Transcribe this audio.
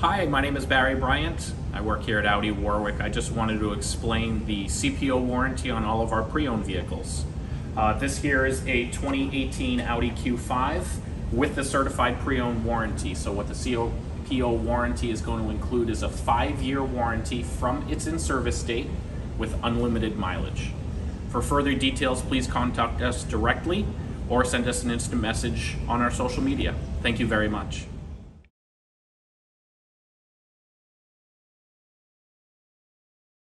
Hi, my name is Barry Bryant. I work here at Audi Warwick. I just wanted to explain the CPO warranty on all of our pre-owned vehicles. This here is a 2018 Audi Q5 with the certified pre-owned warranty. So what the CPO warranty is going to include is a 5-year warranty from its in-service date with unlimited mileage. For further details, please contact us directly or send us an instant message on our social media. Thank you very much.